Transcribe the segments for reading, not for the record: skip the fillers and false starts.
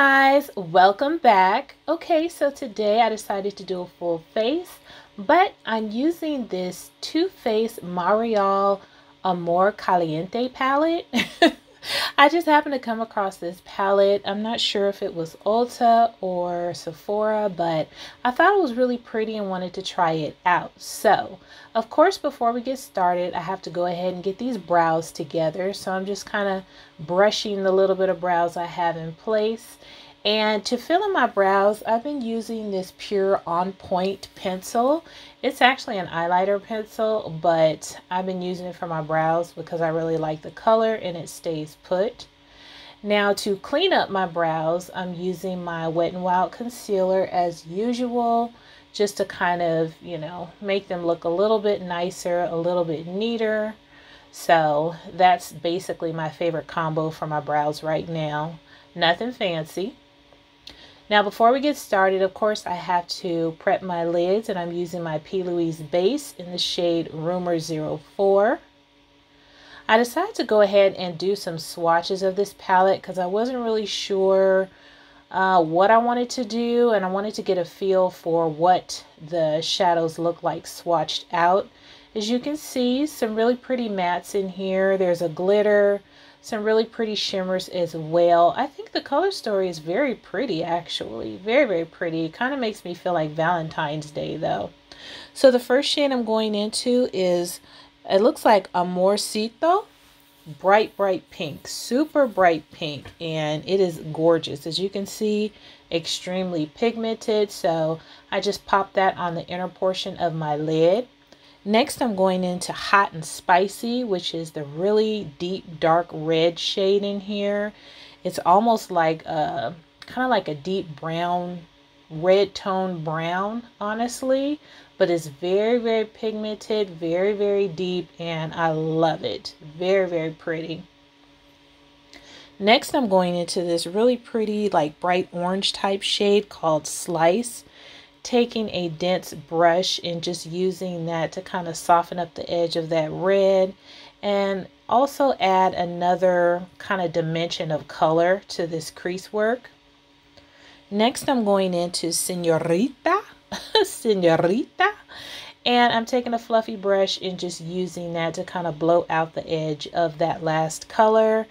guys, welcome back. Okay, so today I decided to do a full face, but I'm using this Too Faced Mariale Amor Caliente palette. I just happened to come across this palette. I'm not sure if it was Ulta or Sephora, but I thought it was really pretty and wanted to try it out. So, of course, before we get started, I have to go ahead and get these brows together. So I'm just kind of brushing the little bit of brows I have in place. And to fill in my brows, I've been using this Pure On Point pencil. It's actually an eyeliner pencil, but I've been using it for my brows because I really like the color and it stays put. Now to clean up my brows, I'm using my Wet n' Wild concealer as usual, just to kind of, you know, make them look a little bit nicer, a little bit neater. So that's basically my favorite combo for my brows right now. Nothing fancy. Now, before we get started, of course, I have to prep my lids, and I'm using my P. Louise base in the shade Rumor 04. I decided to go ahead and do some swatches of this palette because I wasn't really sure what I wanted to do, and I wanted to get a feel for what the shadows look like swatched out. As you can see, some really pretty mattes in here. There's a glitter. Some really pretty shimmers as well. I think the color story is very pretty, actually. Very, very pretty. It kind of makes me feel like Valentine's Day, though. So the first shade I'm going into is, it looks like Amorcito. Bright, bright pink. Super bright pink. And it is gorgeous. As you can see, extremely pigmented. So I just popped that on the inner portion of my lid. Next, I'm going into Hot and Spicy, which is the really deep, dark red shade in here. It's almost like a, kind of like a deep brown, red tone brown, honestly. But it's very, very pigmented, very, very deep, and I love it. Very, very pretty. Next, I'm going into this really pretty, like bright orange type shade called Slice. Taking a dense brush and just using that to kind of soften up the edge of that red and also add another kind of dimension of color to this crease work. Next, I'm going into Senorita, and I'm taking a fluffy brush and just using that to kind of blow out the edge of that last color.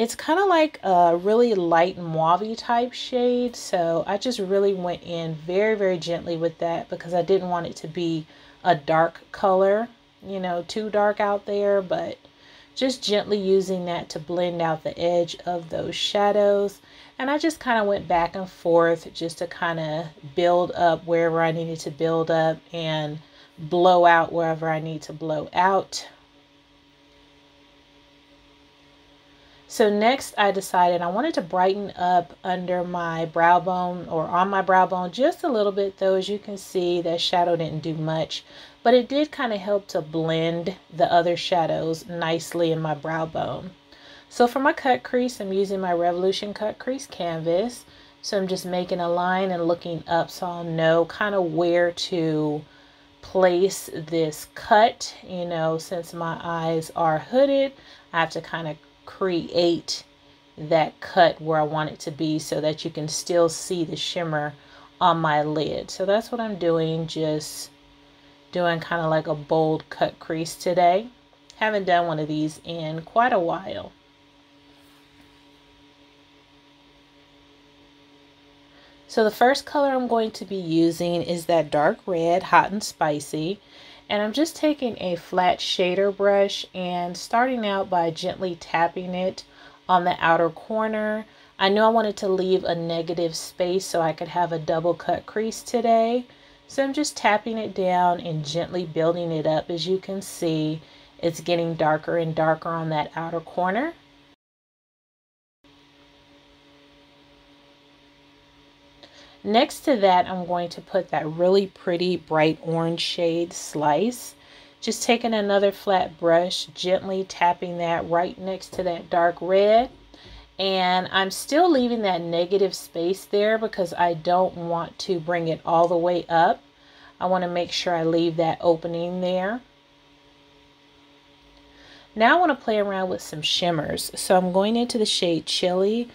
It's kind of like a really light mauve type shade, so I just really went in very, very gently with that because I didn't want it to be a dark color, you know, too dark out there, but just gently using that to blend out the edge of those shadows. And I just kind of went back and forth just to kind of build up wherever I needed to build up and blow out wherever I need to blow out. So next I decided I wanted to brighten up under my brow bone or on my brow bone just a little bit, though. As you can see, that shadow didn't do much, but it did kind of help to blend the other shadows nicely in my brow bone. So for my cut crease, I'm using my Revolution Cut Crease Canvas. So I'm just making a line and looking up so I'll know kind of where to place this cut. You know, since my eyes are hooded, I have to kind of create that cut where I want it to be so that you can still see the shimmer on my lid. So that's what I'm doing, just doing kind of like a bold cut crease today. Haven't done one of these in quite a while. So the first color I'm going to be using is that dark red, Hot and Spicy. And I'm just taking a flat shader brush and starting out by gently tapping it on the outer corner. I knew I wanted to leave a negative space so I could have a double cut crease today. So I'm just tapping it down and gently building it up. As you can see, it's getting darker and darker on that outer corner. Next to that, I'm going to put that really pretty bright orange shade Slice. Just taking another flat brush, gently tapping that right next to that dark red. And I'm still leaving that negative space there because I don't want to bring it all the way up. I want to make sure I leave that opening there. Now I want to play around with some shimmers. So I'm going into the shade Chili.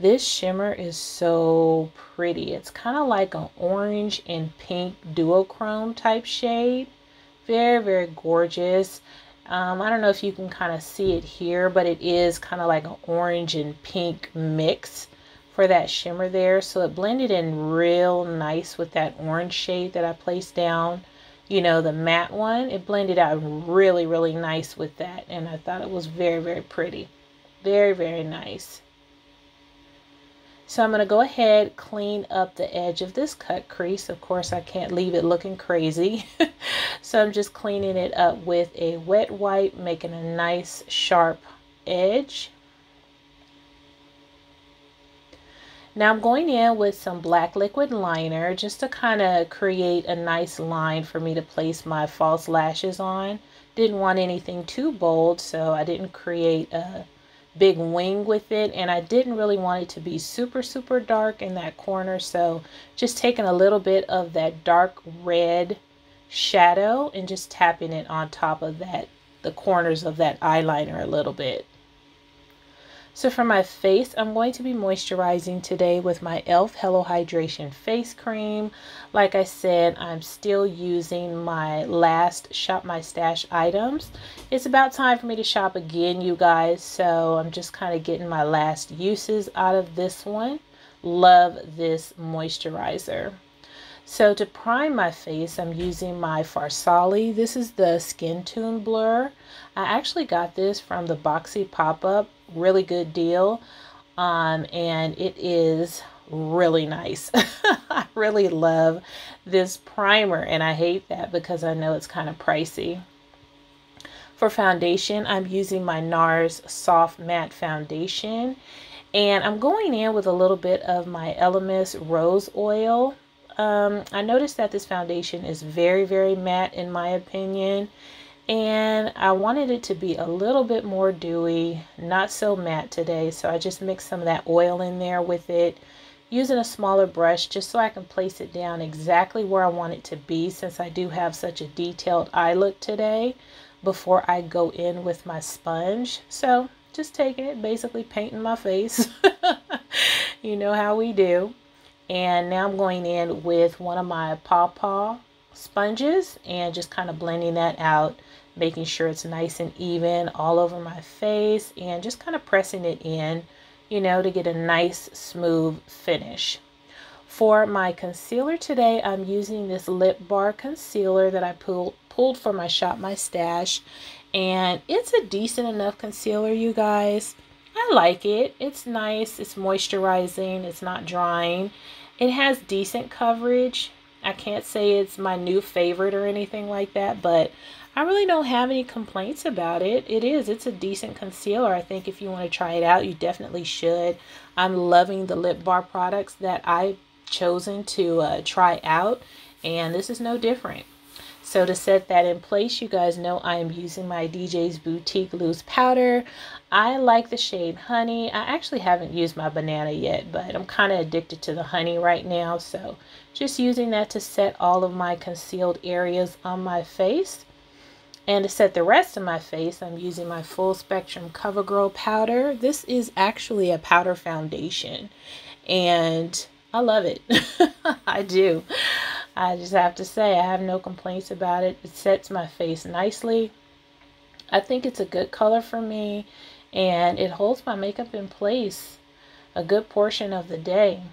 This shimmer is so pretty. It's kind of like an orange and pink duochrome type shade. Very, very gorgeous. I don't know if you can kind of see it here, but it is kind of like an orange and pink mix for that shimmer there. So it blended in real nice with that orange shade that I placed down, you know, the matte one. It blended out really, really nice with that. And I thought it was very, very pretty. Very, very nice. So I'm going to go ahead, clean up the edge of this cut crease. Of course, I can't leave it looking crazy. So I'm just cleaning it up with a wet wipe, making a nice sharp edge. Now I'm going in with some black liquid liner just to kind of create a nice line for me to place my false lashes on. Didn't want anything too bold, so I didn't create a big wing with it, and I didn't really want it to be super, super dark in that corner. So just taking a little bit of that dark red shadow and just tapping it on top of that, the corners of that eyeliner a little bit. So for my face, I'm going to be moisturizing today with my e.l.f. Hello Hydration Face Cream. Like I said, I'm still using my last Shop My Stash items. It's about time for me to shop again, you guys. So I'm just kind of getting my last uses out of this one. Love this moisturizer. So to prime my face, I'm using my Farsali. This is the Skin Tune Blur. I actually got this from the Boxy Pop-Up. Really good deal, and it is really nice. I really love this primer, and I hate that because I know it's kind of pricey. For foundation, I'm using my NARS Soft Matte Foundation, and I'm going in with a little bit of my Elemis Rose Oil. I noticed that this foundation is very, very matte in my opinion. And I wanted it to be a little bit more dewy, not so matte today. So I just mixed some of that oil in there with it, using a smaller brush just so I can place it down exactly where I want it to be, since I do have such a detailed eye look today before I go in with my sponge. So just taking it, basically painting my face. You know how we do. And now I'm going in with one of my pawpaw sponges and just kind of blending that out, making sure it's nice and even all over my face, and just kind of pressing it in, you know, to get a nice smooth finish. For my concealer today, I'm using this Lip Bar concealer that I pulled from my Shop My Stash, and it's a decent enough concealer, you guys. I like it. It's nice, it's moisturizing, it's not drying, it has decent coverage. I can't say it's my new favorite or anything like that, but I really don't have any complaints about it. It's a decent concealer. I think if you want to try it out, you definitely should. I'm loving the Lip Bar products that I've chosen to try out, and this is no different. So to set that in place, you guys know I am using my DJ's Beautique Loose Powder. I like the shade Honey. I actually haven't used my banana yet, but I'm kind of addicted to the honey right now. So just using that to set all of my concealed areas on my face. And to set the rest of my face, I'm using my Full Spectrum Covergirl powder. This is actually a powder foundation, and I love it. I do. I just have to say, I have no complaints about it. It sets my face nicely. I think it's a good color for me, and it holds my makeup in place a good portion of the day.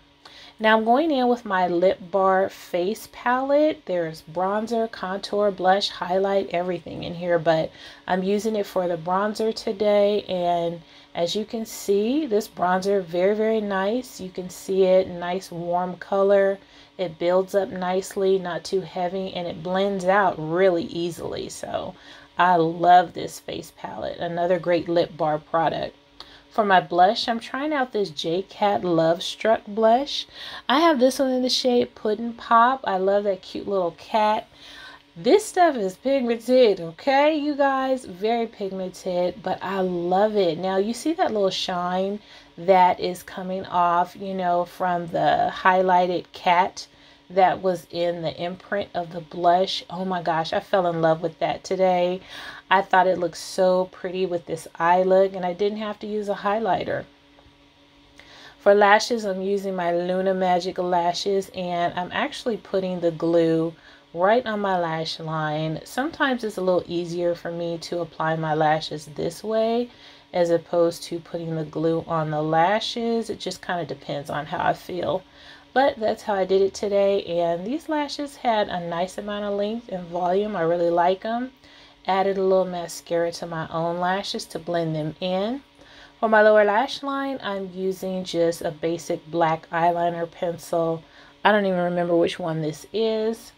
Now I'm going in with my Lip Bar face palette. There's bronzer, contour, blush, highlight, everything in here, but I'm using it for the bronzer today. And as you can see, this bronzer, very, very nice. You can see it, nice warm color. It builds up nicely, not too heavy, and it blends out really easily. So I love this face palette. Another great Lip Bar product. For my blush, I'm trying out this Jcat Love Struck blush. I have this one in the shade Puddin Pop. I love that cute little cat. This stuff is pigmented, okay, you guys? Very pigmented, but I love it. Now, you see that little shine that is coming off, you know, from the highlighted cat that was in the imprint of the blush. Oh my gosh, I fell in love with that today. I thought it looked so pretty with this eye look, and I didn't have to use a highlighter. For lashes, I'm using my Luna Magic Lashes, and I'm actually putting the glue right on my lash line. Sometimes it's a little easier for me to apply my lashes this way as opposed to putting the glue on the lashes. It just kind of depends on how I feel. But that's how I did it today, and these lashes had a nice amount of length and volume. I really like them. Added a little mascara to my own lashes to blend them in. For my lower lash line, I'm using just a basic black eyeliner pencil. I don't even remember which one this is.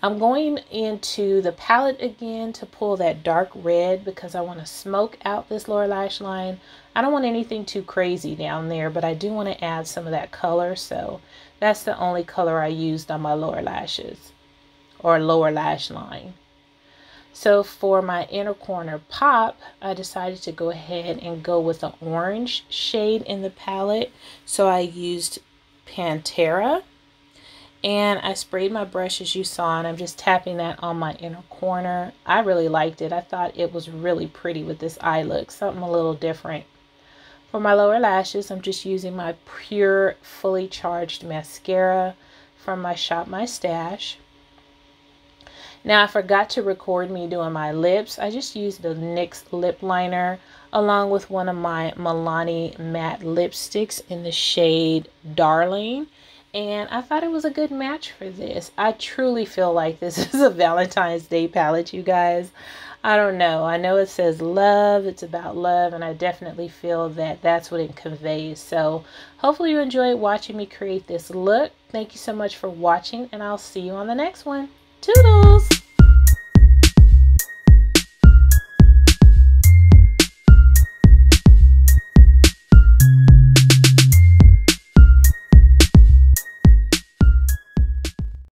I'm going into the palette again to pull that dark red because I want to smoke out this lower lash line. I don't want anything too crazy down there, but I do want to add some of that color. So that's the only color I used on my lower lashes or lower lash line. So for my inner corner pop, I decided to go ahead and go with the orange shade in the palette. So I used Pantera, and I sprayed my brush as you saw, and I'm just tapping that on my inner corner. I really liked it. I thought it was really pretty with this eye look, something a little different. For my lower lashes, I'm just using my Pure Fully Charged mascara from my Shop My Stash. Now, I forgot to record me doing my lips. I just used the NYX lip liner along with one of my Milani matte lipsticks in the shade Darling. And I thought it was a good match for this. I truly feel like this is a Valentine's Day palette, you guys. I don't know. I know it says love. It's about love. And I definitely feel that that's what it conveys. So hopefully you enjoyed watching me create this look. Thank you so much for watching. And I'll see you on the next one. Toodles!